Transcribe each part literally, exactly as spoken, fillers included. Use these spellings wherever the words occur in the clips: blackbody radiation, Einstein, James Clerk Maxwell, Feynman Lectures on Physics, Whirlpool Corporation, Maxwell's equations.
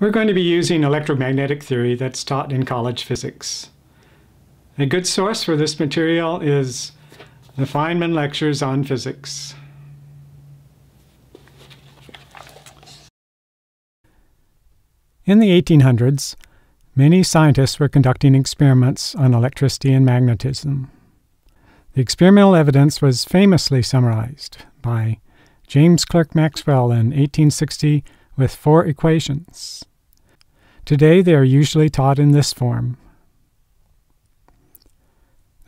We're going to be using electromagnetic theory that's taught in college physics. A good source for this material is the Feynman Lectures on Physics. In the eighteen hundreds, many scientists were conducting experiments on electricity and magnetism. The experimental evidence was famously summarized by James Clerk Maxwell in eighteen sixty with four equations. Today they are usually taught in this form.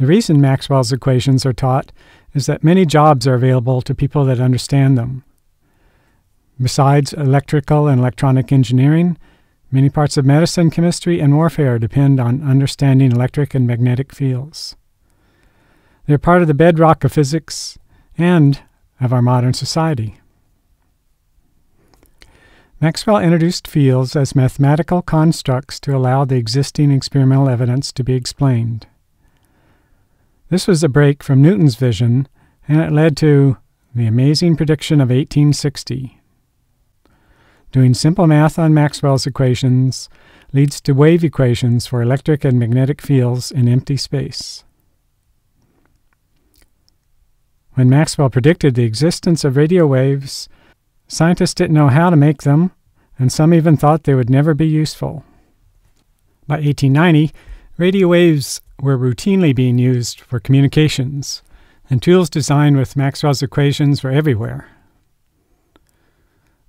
The reason Maxwell's equations are taught is that many jobs are available to people that understand them. Besides electrical and electronic engineering, many parts of medicine, chemistry, and warfare depend on understanding electric and magnetic fields. They're part of the bedrock of physics and of our modern society. Maxwell introduced fields as mathematical constructs to allow the existing experimental evidence to be explained. This was a break from Newton's vision, and it led to the amazing prediction of eighteen sixty. Doing simple math on Maxwell's equations leads to wave equations for electric and magnetic fields in empty space. When Maxwell predicted the existence of radio waves, scientists didn't know how to make them, and some even thought they would never be useful. By eighteen ninety, radio waves were routinely being used for communications, and tools designed with Maxwell's equations were everywhere.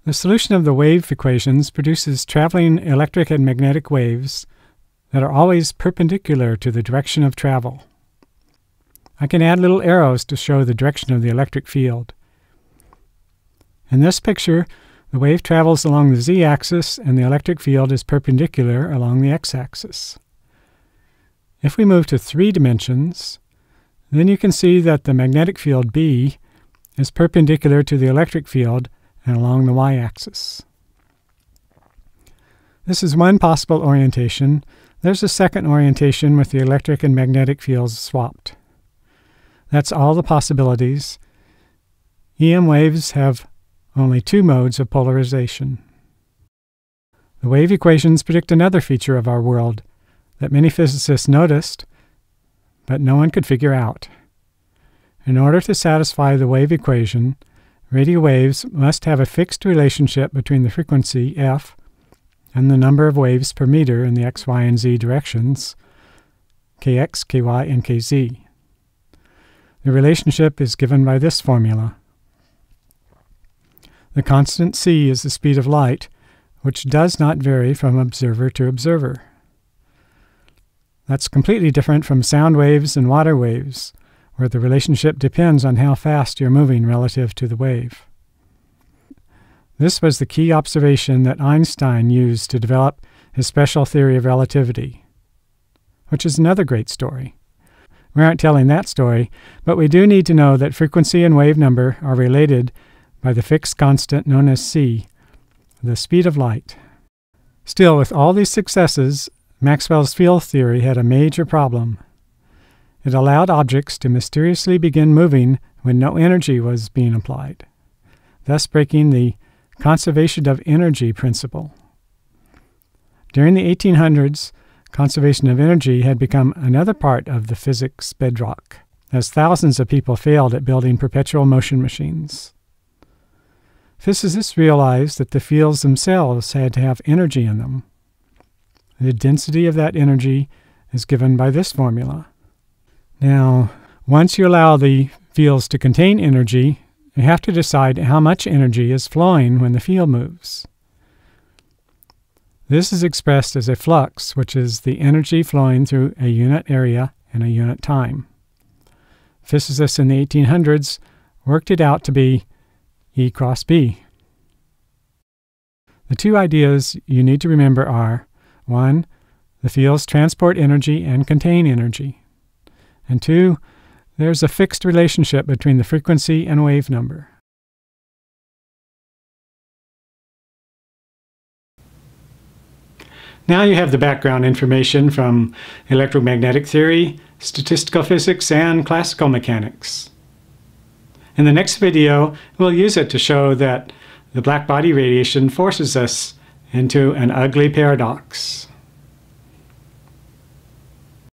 The solution of the wave equations produces traveling electric and magnetic waves that are always perpendicular to the direction of travel. I can add little arrows to show the direction of the electric field. In this picture, the wave travels along the z-axis and the electric field is perpendicular along the x-axis. If we move to three dimensions, then you can see that the magnetic field B is perpendicular to the electric field and along the y-axis. This is one possible orientation. There's a second orientation with the electric and magnetic fields swapped. That's all the possibilities. E M waves have only two modes of polarization. The wave equations predict another feature of our world that many physicists noticed, but no one could figure out. In order to satisfy the wave equation, radio waves must have a fixed relationship between the frequency f and the number of waves per meter in the x, y, and z directions, kx, ky, and kz. The relationship is given by this formula. The constant c is the speed of light, which does not vary from observer to observer. That's completely different from sound waves and water waves, where the relationship depends on how fast you're moving relative to the wave. This was the key observation that Einstein used to develop his special theory of relativity, which is another great story. We aren't telling that story, but we do need to know that frequency and wave number are related by the fixed constant known as c, the speed of light. Still, with all these successes, Maxwell's field theory had a major problem. It allowed objects to mysteriously begin moving when no energy was being applied, thus breaking the conservation of energy principle. During the eighteen hundreds, conservation of energy had become another part of the physics bedrock, as thousands of people failed at building perpetual motion machines. Physicists realized that the fields themselves had to have energy in them. The density of that energy is given by this formula. Now, once you allow the fields to contain energy, you have to decide how much energy is flowing when the field moves. This is expressed as a flux, which is the energy flowing through a unit area and a unit time. Physicists in the eighteen hundreds worked it out to be E cross B. The two ideas you need to remember are: one, the fields transport energy and contain energy. And two, there's a fixed relationship between the frequency and wave number. Now you have the background information from electromagnetic theory, statistical physics, and classical mechanics. In the next video, we'll use it to show that the black body radiation forces us into an ugly paradox.